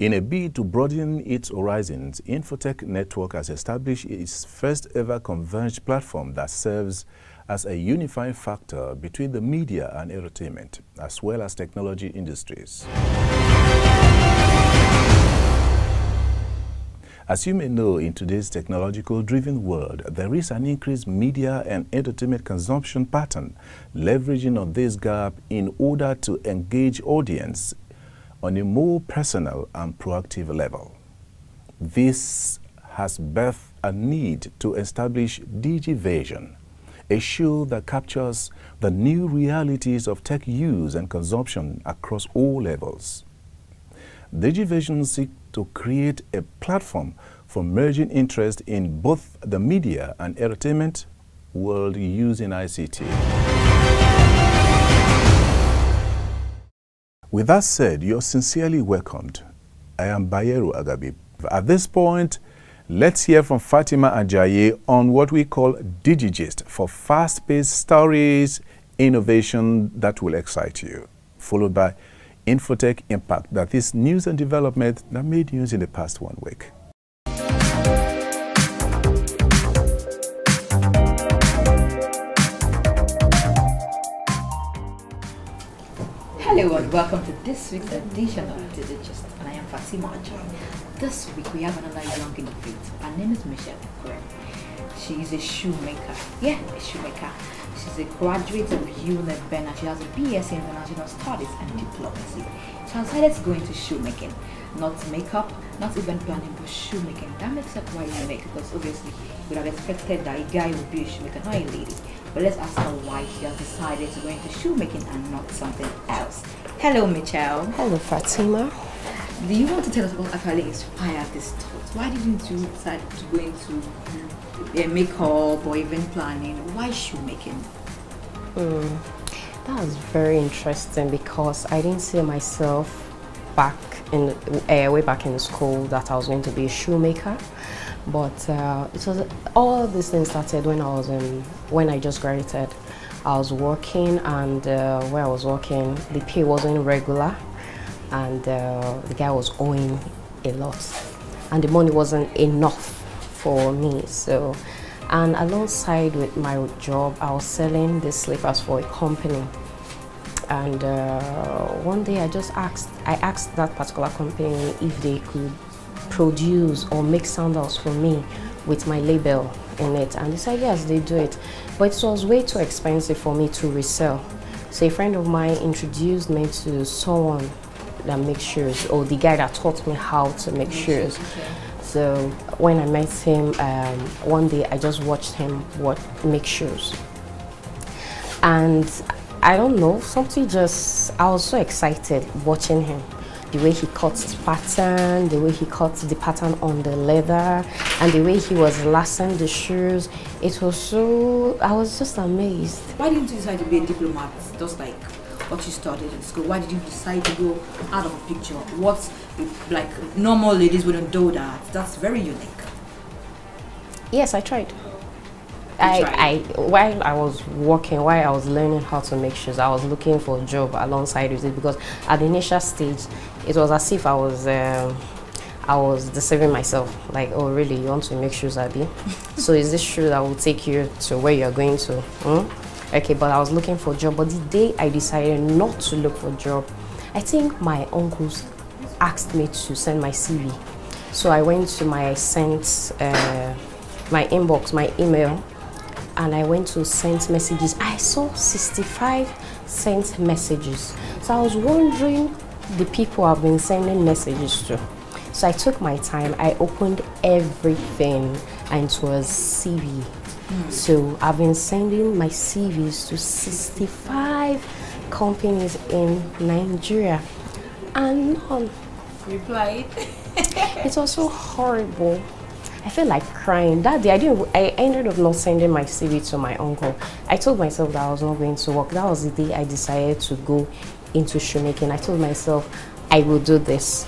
In a bid to broaden its horizons, Infotech Network has established its first ever converged platform that serves as a unifying factor between the media and entertainment, as well as technology industries. As you may know, in today's technological-driven world, there is an increased media and entertainment consumption pattern, leveraging on this gap in order to engage audience on a more personal and proactive level. This has birthed a need to establish DigiVision, a show that captures the new realities of tech use and consumption across all levels. DigiVision seeks to create a platform for merging interest in both the media and entertainment world using ICT. With that said, you're sincerely welcomed. I am Bayero Agabi. At this point, let's hear from Fatima Ajay on what we call DigiGist for fast-paced stories, innovation that will excite you, followed by Infotech Impact, that is news and development that made news in the past 1 week. Hello and welcome to this week's edition of DigiGist, and I am Fatima Ajay. This week we have another young innovator. Her name is Michelle Ekoresh. She is a shoemaker. Yeah, a shoemaker. She's a graduate of UNED-BEN and she has a BS in International Studies and Diplomacy. She has decided to go into shoemaking. Not makeup, not event planning, but shoemaking. That makes up why you make, because obviously you would have expected that a guy would be a shoemaker, not a lady. But let's ask her why she has decided to go into shoemaking and not something else. Hello, Michelle. Hello, Fatima. Do you want to tell us what actually inspired this thought? Why didn't you decide to go into makeup or event planning? Why shoemaking? That was very interesting because I didn't see myself back in way back in school that I was going to be a shoemaker. But it was all these things started when I was when I just graduated. I was working, and where I was working, the pay wasn't regular, and the guy was owing a lot, and the money wasn't enough for me. So, and alongside with my job, I was selling these slippers for a company. And one day, I asked that particular company if they could produce or make sandals for me with my label in it, and they said yes, they do it, but it was way too expensive for me to resell. So a friend of mine introduced me to someone that makes shoes, or the guy that taught me how to make shoes. So when I met him, one day I just watched him make shoes, and I don't know, something just, I was so excited watching him. The way he cuts pattern, the way he cuts the pattern on the leather, and the way he was lacing the shoes, it was so, I was just amazed. Why didn't you decide to be a diplomat, just like what you studied in school? Why did you decide to go out of a picture? What, like, normal ladies wouldn't do that. That's very unique. Yes, I tried. While I was working, while I was learning how to make shoes, I was looking for a job alongside with it, because at the initial stage, it was as if I was deceiving myself. Like, oh, really, you want to make shoes, Abby? So is this shoe that will take you to where you're going to? Okay, but I was looking for a job. But the day I decided not to look for a job, I think my uncles asked me to send my CV. So I went to my my inbox, my email, and I went to send messages. I saw 65 sent messages. So I was wondering the people I've been sending messages to. So I took my time, I opened everything, and it was CV. So I've been sending my CVs to 65 companies in Nigeria, and none replied. It was so horrible. I felt like crying. That day, I ended up not sending my CV to my uncle. I told myself that I was not going to work. That was the day I decided to go into shoemaking. I told myself, I will do this.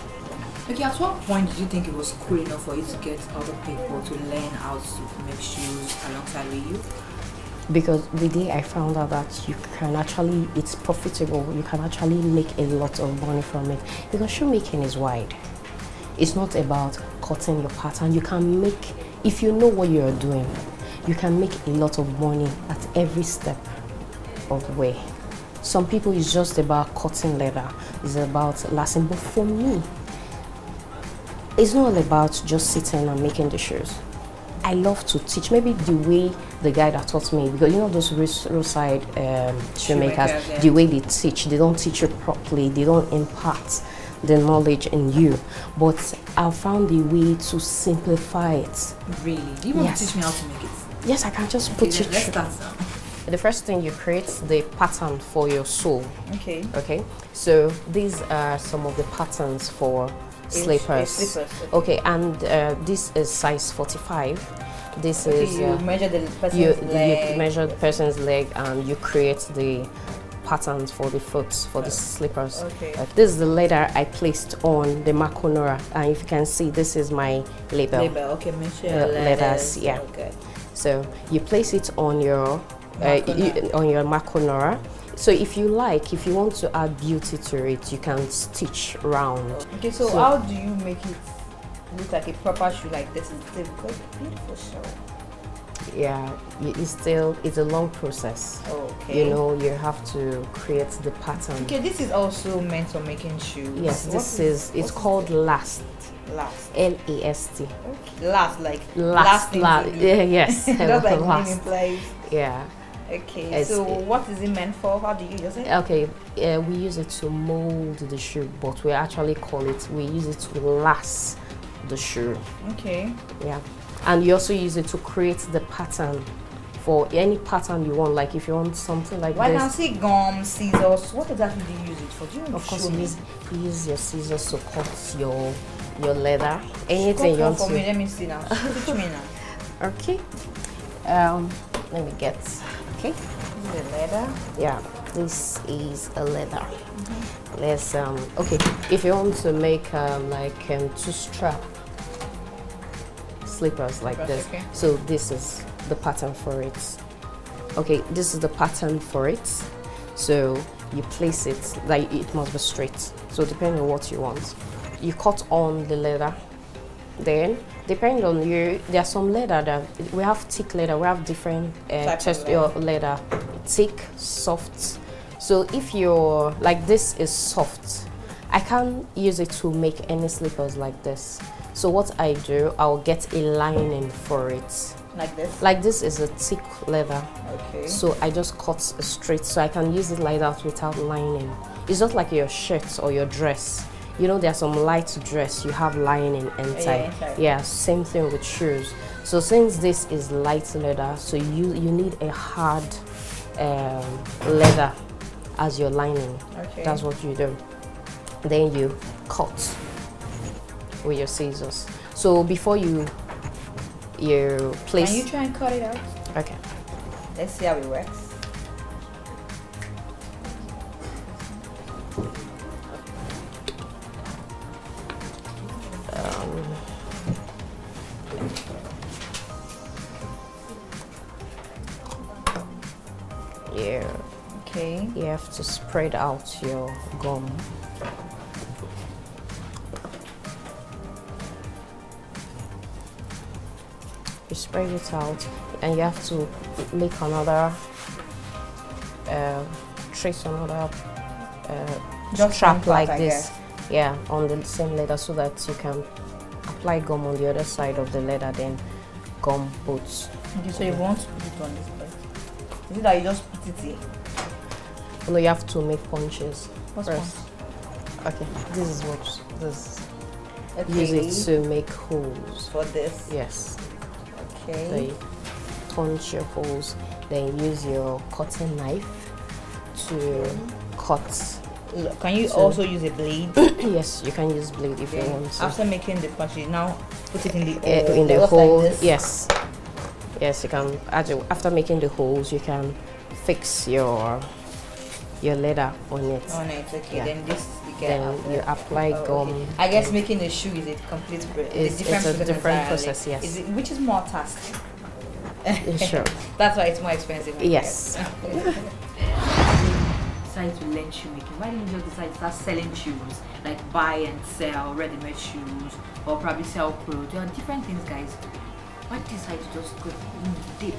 Okay, at what point did you think it was cool enough for you to get other people to learn how to make shoes alongside with you? Because the day I found out that you can actually, it's profitable, you can actually make a lot of money from it. Because shoemaking is wide. It's not about cutting your pattern. You can make, if you know what you're doing, you can make a lot of money at every step of the way. Some people, it's just about cutting leather. It's about lasting. But for me, it's not all about just sitting and making the shoes. I love to teach. Maybe the way the guy that taught me, because you know those roadside shoemakers, yeah. The way they teach, they don't teach you properly. They don't impart the knowledge in you. But I found a way to simplify it. Really? Do you want to teach me how to make it? Yes, I can just put it. Let's start now. The first thing, you create the pattern for your sole. Okay. Okay. So these are some of the patterns for slippers. It's slippers. Okay. And this is size 45. This is you measure the person's leg. You measure the person's leg, and you create the patterns for the foot, for the slippers. Okay. This is the leather I placed on the Makonora, and if you can see, this is my label. Label. Okay. Measure leathers. Yeah. Okay. So you place it on your Makonora. So if you like, if you want to add beauty to it, you can stitch round. Okay, so how do you make it look like a proper shoe? Like this is difficult, beautiful shoe. Yeah, it's still, it's a long process. Okay. You know, you have to create the pattern. Okay, this is also meant for making shoes. Yes, this is, it's called LAST. Last. LAST. Okay. Last, like last. Yes. That's like last. Yeah. Okay. It's, so what is it meant for? How do you use it? Okay. We use it to mold the shoe, but we actually call it. We use it to last the shoe. Okay. Yeah. And you also use it to create the pattern for any pattern you want. Like if you want something like this. Why I say gum, scissors? What exactly do you use it for? Do you want to show me? Of course, you use your scissors to cut your leather, anything you want to. Let me see now. Okay. Let me get. Okay. This is a leather. Yeah. This is a leather. Mm-hmm. Let's okay. If you want to make like two strap slippers like this, okay. So this is the pattern for it. Okay. This is the pattern for it. So you place it like it must be straight. So depending on what you want. You cut on the leather, then depending on you, there are some leather that we have thick leather, we have different leather, thick, soft. So if you're like this is soft, I can't use it to make any slippers like this. So what I do, I'll get a lining for it. Like this? Like this is a thick leather. Okay. So I just cut straight, so I can use it like that without lining. It's not like your shirt or your dress. You know, there's some light dress, you have lining inside. Yeah, same thing with shoes. So since this is light leather, so you need a hard leather as your lining. Okay. That's what you do. Then you cut with your scissors. So before you place... Can you try and cut it out? Okay. Let's see how it works. Okay. You have to spread out your gum. You spread it out, and you have to make another trace another strap like this. Yeah, on the same leather, so that you can apply gum on the other side of the leather. Then gum boots. Okay, so you want to put it on this side. Is it that you just put it here? No, you have to make punches. What's first. Punch? Okay, this is what this. Okay. Use it to make holes. For this? Yes. Okay. So you punch your holes, then use your cutting knife to cut. Look, can you also use a blade? Yes, you can use blade if you want to. After making the punch, you now put it in the hole. In the hole, like yes. Yes, you can. After making the holes, you can fix your leather on it. On it, okay. Yeah. Then this you get. Then you apply gum. Okay. I guess making a shoe is a complete different process. Yes. Is it, which is more task? Sure. That's why it's more expensive. Yes. decide to learn shoemaking? Why didn't you just decide to start selling shoes, like buy and sell ready-made shoes, or probably sell clothes? There are different things, guys. Why decide to just go deep,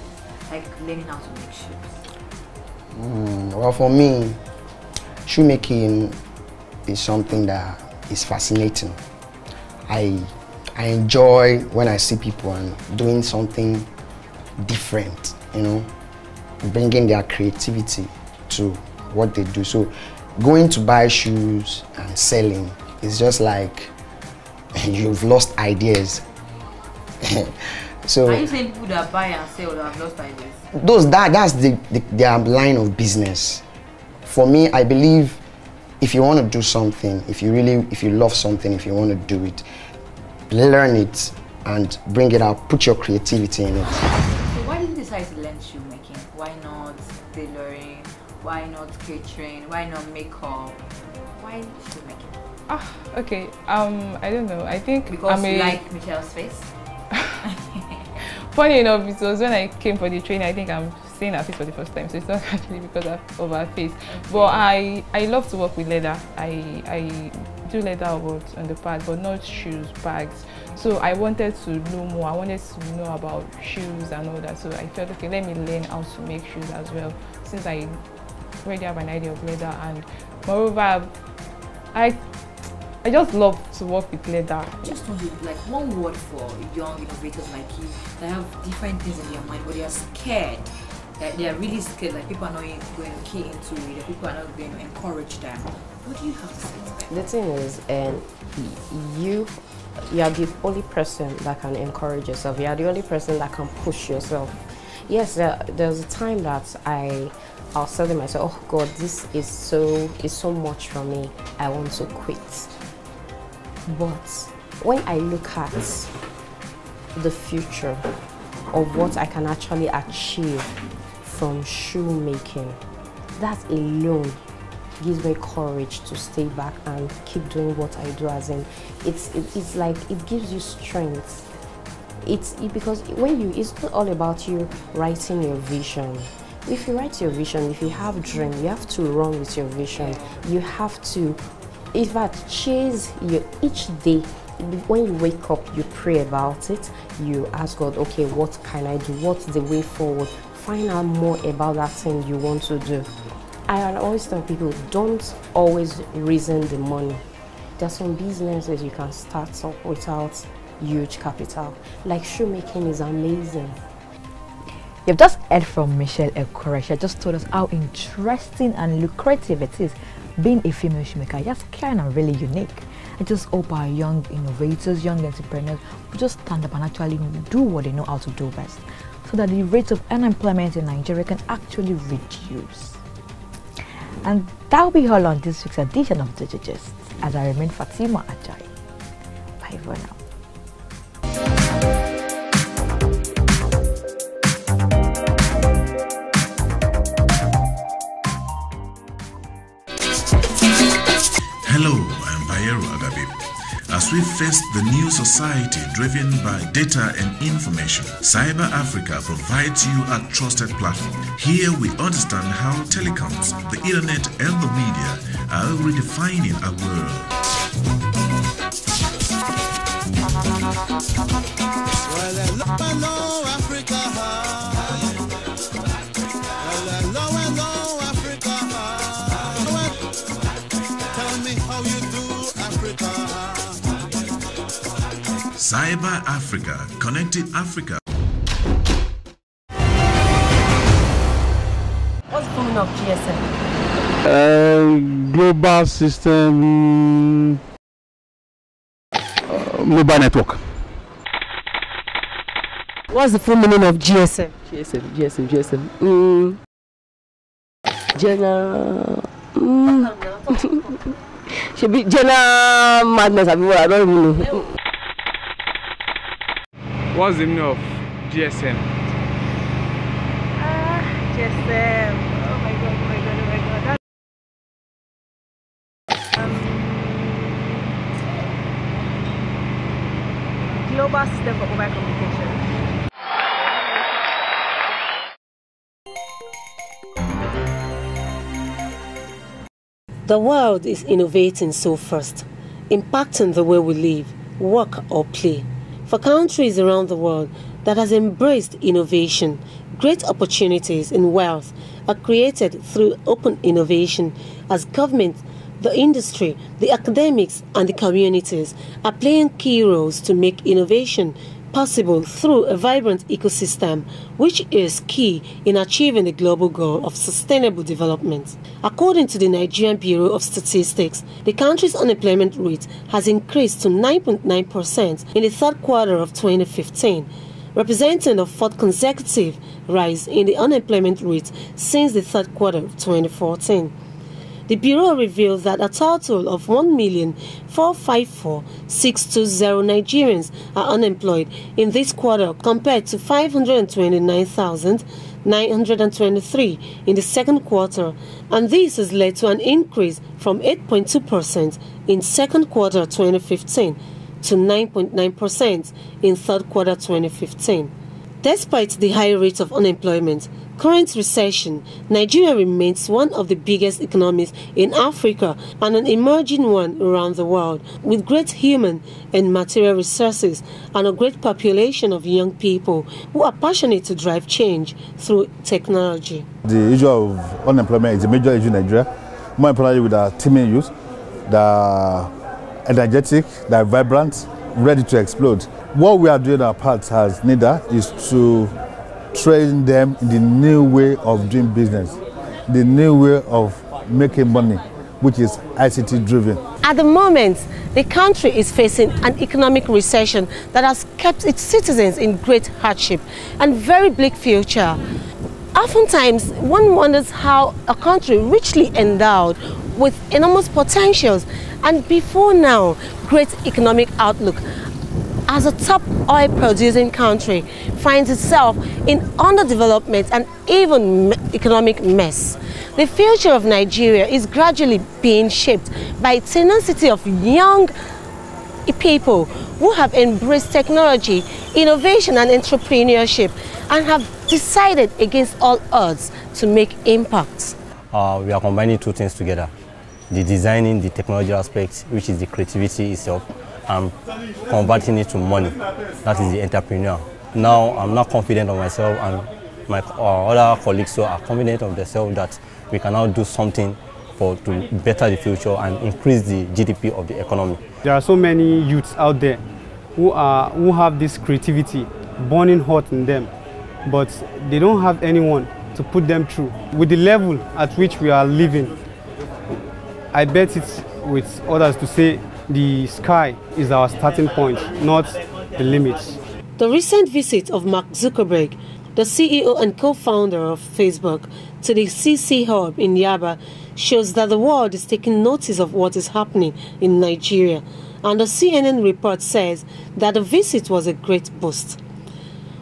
like learning how to make shoes? Well, for me, shoemaking is something that is fascinating. I enjoy when I see people and doing something different, you know, bringing their creativity to what they do. So going to buy shoes and selling is just like you've lost ideas. So are you saying people that buy and sell that have lost ideas? Those that's their line of business. For me, I believe if you want to do something, if you love something, if you want to do it, learn it and bring it out, put your creativity in it. So why did you decide to learn shoemaking? Why not tailoring? Why not catering? Why not makeup? Why shoemaking? Ah, okay. I don't know. I think because you like Michelle's face. Funny enough, it was when I came for the training, I think I'm seeing her face for the first time, so it's not actually because of her face. Okay. But I love to work with leather. I do leather awards on the past, but not shoes, bags. So I wanted to know more. I wanted to know about shoes and all that. So I felt, okay, let me learn how to make shoes as well, since I already have an idea of leather. And moreover, I just love to work with leather. Just like one word for young innovators like you that have different things in their mind, but they are scared. They are really scared. Like people are not going to key into it. People are not going to encourage them. What do you have to say to them? The thing is, you are the only person that can encourage yourself. You are the only person that can push yourself. Yes, there's a time that I was telling myself, oh God, this is so much for me. I want to quit. But when I look at the future of what I can actually achieve from shoemaking, that alone gives me courage to stay back and keep doing what I do. As in, it's like it gives you strength. Because when you, it's not all about you writing your vision. If you write your vision, if you have a dream, you have to run with your vision. You have to, in fact, chase your each day. When you wake up, you pray about it. You ask God, okay, what can I do? What's the way forward? Find out more about that thing you want to do. I always tell people, don't always reason the money. There are some businesses you can start up without huge capital. Like shoemaking is amazing. You've just heard from Michelle Ekoresh. She just told us how interesting and lucrative it is being a female shoemaker. That's kind of really unique. I just hope our young innovators, young entrepreneurs will just stand up and actually do what they know how to do best, so that the rate of unemployment in Nigeria can actually reduce. And that will be all on this week's edition of DigiGist. As I remain Fatima Ajay. Bye for now. Hello, I'm Bayero Agabi. As we face the new society driven by data and information, Cyber Africa provides you a trusted platform. Here we understand how telecoms, the internet and the media are redefining our world. Cyber Africa, connected Africa. What's going on, GSM? Global system, mobile network. What's the full meaning of GSM? GSM. General. Should be general madness. I don't even know. What's the meaning of GSM? GSM. Oh my god. That's global system for mobile communication. The world is innovating so fast, impacting the way we live, work or play. For countries around the world that has embraced innovation, great opportunities and wealth are created through open innovation as government, the industry, the academics and the communities are playing key roles to make innovation possible through a vibrant ecosystem, which is key in achieving the global goal of sustainable development. According to the Nigerian Bureau of Statistics, the country's unemployment rate has increased to 9.9% in the third quarter of 2015, representing the fourth consecutive rise in the unemployment rate since the third quarter of 2014. The Bureau reveals that a total of 1,454,620 Nigerians are unemployed in this quarter compared to 529,923 in the second quarter, and this has led to an increase from 8.2% in second quarter 2015 to 9.9% in third quarter 2015. Despite the high rate of unemployment, current recession, Nigeria remains one of the biggest economies in Africa and an emerging one around the world, with great human and material resources and a great population of young people who are passionate to drive change through technology. The issue of unemployment is a major issue in Nigeria, more importantly with our teeming youth, the energetic, the vibrant, ready to explode. What we are doing our part as NIDA is to train them in the new way of doing business, the new way of making money, which is ICT driven. At the moment, the country is facing an economic recession that has kept its citizens in great hardship and very bleak future. Oftentimes, one wonders how a country richly endowed with enormous potentials and before now, great economic outlook, as a top oil-producing country, finds itself in underdevelopment and even economic mess. The future of Nigeria is gradually being shaped by the tenacity of young people who have embraced technology, innovation and entrepreneurship and have decided against all odds to make impacts. We are combining two things together, the designing, the technology aspect, which is the creativity itself, and converting it to money. That is the entrepreneur. Now I'm not confident of myself, and my other colleagues are confident of themselves that we can now do something to better the future and increase the GDP of the economy. There are so many youths out there who have this creativity burning hot in them, but they don't have anyone to put them through. With the level at which we are living, I bet it's with others to say the sky is our starting point, not the limits. The recent visit of Mark Zuckerberg, the CEO and co-founder of Facebook, to the CC Hub in Yaba shows that the world is taking notice of what is happening in Nigeria, and the CNN report says that the visit was a great boost.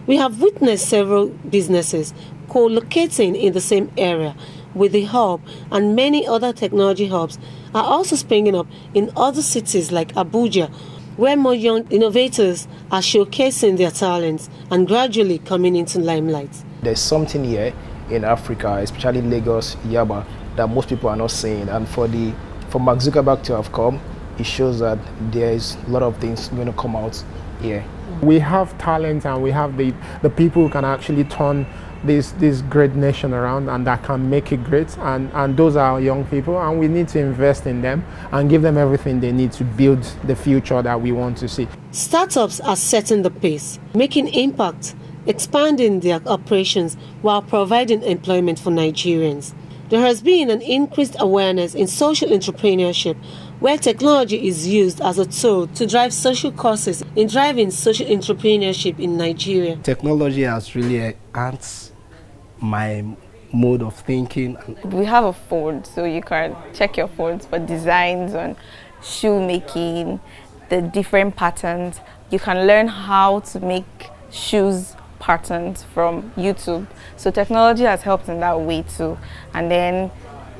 We have witnessed several businesses co-locating in the same area with the hub, and many other technology hubs are also springing up in other cities like Abuja, where more young innovators are showcasing their talents and gradually coming into limelight. There's something here in Africa, especially Lagos, Yaba, that most people are not seeing, and for Mark Zuckerberg to have come, it shows that there is a lot of things going to come out here. We have talent and we have the people who can actually turn this great nation around and that can make it great, and those are young people, and we need to invest in them and give them everything they need to build the future that we want to see. Startups are setting the pace, making impact, expanding their operations while providing employment for Nigerians. There has been an increased awareness in social entrepreneurship, where technology is used as a tool to drive social causes in driving social entrepreneurship in Nigeria. Technology has really enhanced my mode of thinking. We have a phone, so you can check your phones for designs on shoemaking, the different patterns. You can learn how to make shoes patterns from YouTube. So technology has helped in that way too. And then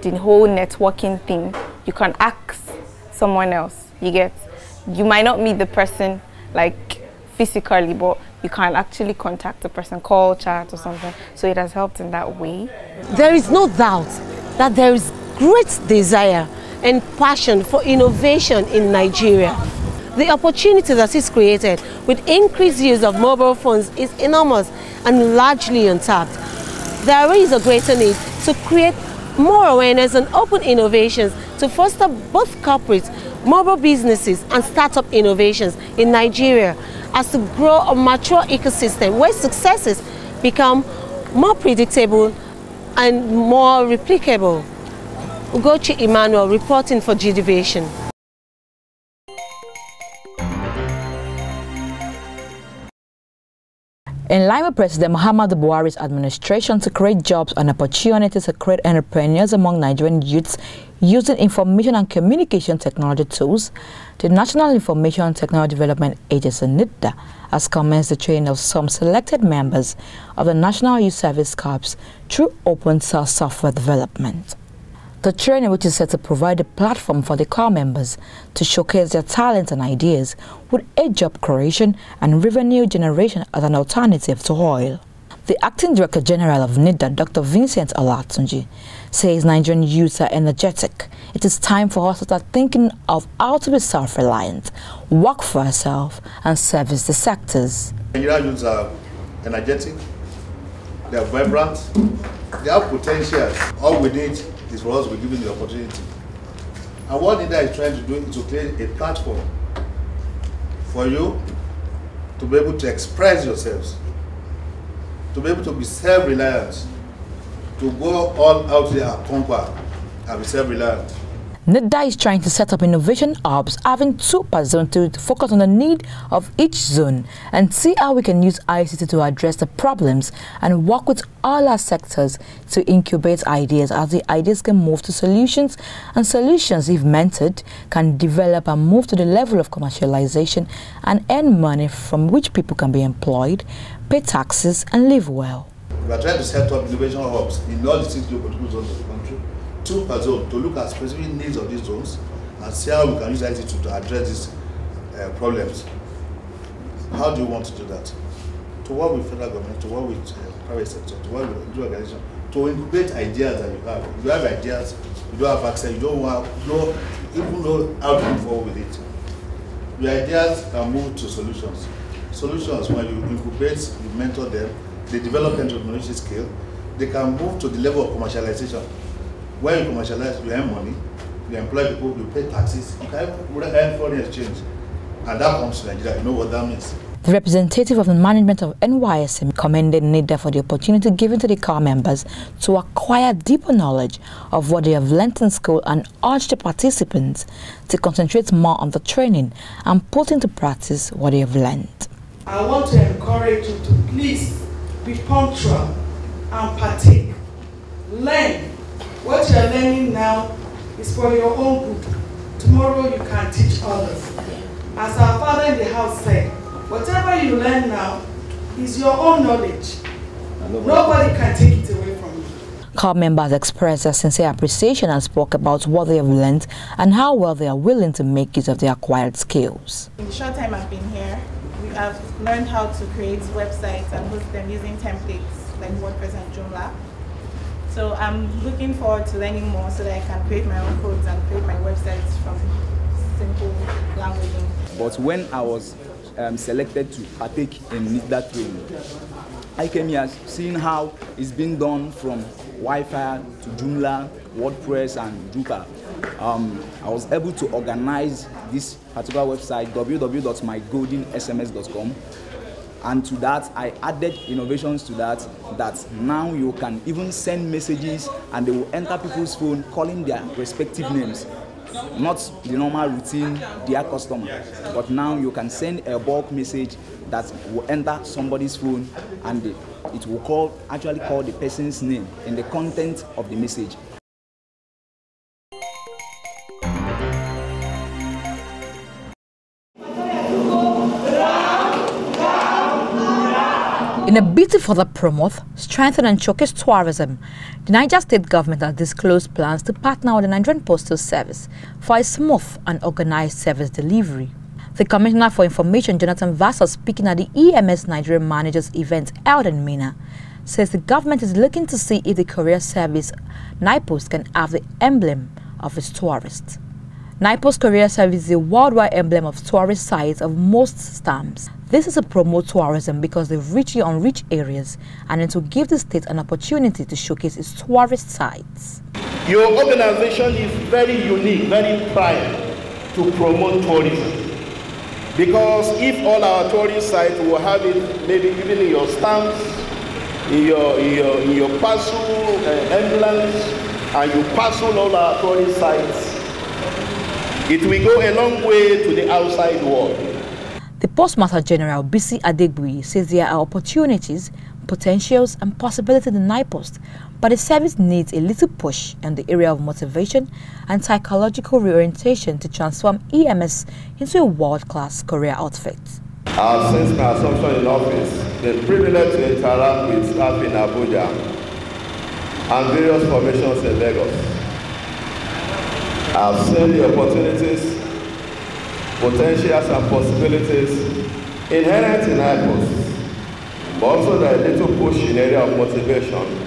the whole networking thing, you can ask someone else, you might not meet the person like physically, but you can actually contact the person, call, chat or something. So it has helped in that way. There is no doubt that there is great desire and passion for innovation in Nigeria. The opportunity that is created with increased use of mobile phones is enormous and largely untapped. There is a greater need to create more awareness and open innovations to foster both corporate, mobile businesses and startup innovations in Nigeria as to grow a mature ecosystem where successes become more predictable and more replicable. Ugochi Emmanuel reporting for Digivation. In line with President Muhammadu Buhari's administration to create jobs and opportunities to create entrepreneurs among Nigerian youths using information and communication technology tools, the National Information and Technology Development Agency NITDA has commenced the training of some selected members of the National Youth Service Corps through open source software development. The training, which is set to provide a platform for the corps members to showcase their talents and ideas, would aid job creation and revenue generation as an alternative to oil. The Acting Director General of NIDA, Dr. Vincent Alatsunji, says Nigerian youths are energetic. It is time for us to start thinking of how to be self-reliant, work for ourselves, and service the sectors. Nigerian youths are energetic, they are vibrant, they have potential. All we need is for us to be given the opportunity. And what NIDA is trying to do is to create a platform for you to be able to express yourselves, to be able to be self-reliant, to go all out there and conquer and be self-reliant. NIDA is trying to set up innovation hubs, having two per zone to focus on the need of each zone and see how we can use ICT to address the problems and work with all our sectors to incubate ideas, as the ideas can move to solutions and solutions, if mentored, can develop and move to the level of commercialization and earn money from which people can be employed, pay taxes and live well. We are trying to set up innovation hubs in all the 6 geopolitical zones of the country, two per zone, to look at specific needs of these zones and see how we can use ICT to address these problems. How do you want to do that? To work with federal government, to work with private sector, to work with organization, to incubate ideas that you have. If you have ideas, you don't have access, you don't have, even know how to move forward with it. Your ideas can move to solutions. Solutions, when you incubate, you mentor them, they develop entrepreneurship skill, they can move to the level of commercialization. When you commercialize, you earn money, you employ people, you pay taxes, you can earn foreign exchange. And that comes to Nigeria, you know what that means. The representative of the management of NYSM commended NIDA for the opportunity given to the corps members to acquire deeper knowledge of what they have learnt in school and urged the participants to concentrate more on the training and put into practice what they have learnt. I want to encourage you to please be punctual and partake. Learn. What you are learning now is for your own good. Tomorrow you can teach others. As our father in the house said, whatever you learn now is your own knowledge. Nobody can take it away from you. Corps members expressed their sincere appreciation and spoke about what they have learned and how well they are willing to make use of their acquired skills. In the short time I've been here, I've learned how to create websites and host them using templates like WordPress and Joomla. So I'm looking forward to learning more so that I can create my own codes and create my websites from simple languaging. But when I was selected to partake in that training, I came here seeing how it's been done from Wi-Fi to Joomla, WordPress and Drupal. I was able to organize this particular website, www.mygoldensms.com, and to that I added innovations to that now you can even send messages and they will enter people's phone calling their respective names, not the normal routine dear customer, but now you can send a bulk message that will enter somebody's phone and it will actually call the person's name in the content of the message. In a bid to further promote, strengthen and showcase tourism, the Niger state government has disclosed plans to partner with the Nigerian Postal Service for a smooth and organized service delivery. The Commissioner for Information, Jonathan Vassar, speaking at the EMS Nigerian Managers event held in Mina, says the government is looking to see if the courier service NIPOS can have the emblem of its tourists. NIPOS Korea serves is the worldwide emblem of tourist sites of most stamps. This is to promote tourism because they reach the unreached areas and then to give the state an opportunity to showcase its tourist sites. Your organization is very unique, very prime to promote tourism. Because if all our tourist sites will have it, maybe even in your stamps, in your parcel, emblems, and you parcel all our tourist sites, it will go a long way to the outside world. The Postmaster General Bisi Adegbui says there are opportunities, potentials, and possibilities in NIPOS, but the service needs a little push in the area of motivation and psychological reorientation to transform EMS into a world-class career outfit. Since my assumption in office, the privilege to interact with staff in Abuja and various formations in Lagos, I've seen the opportunities, potentials, and possibilities inherent in NIPOS. But also there is a little push in the area of motivation,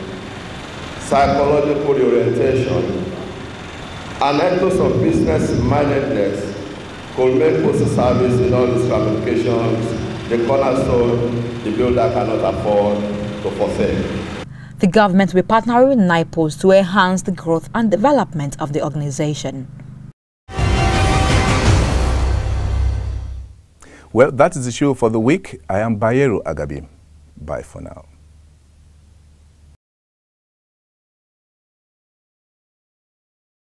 psychological orientation, and ethos of business-mindedness could make postal service in all its ramifications the cornerstone the builder cannot afford to forsake. The government will partner with NIPOS to enhance the growth and development of the organization. Well, that is the show for the week. I am Bayero Agabi. Bye for now.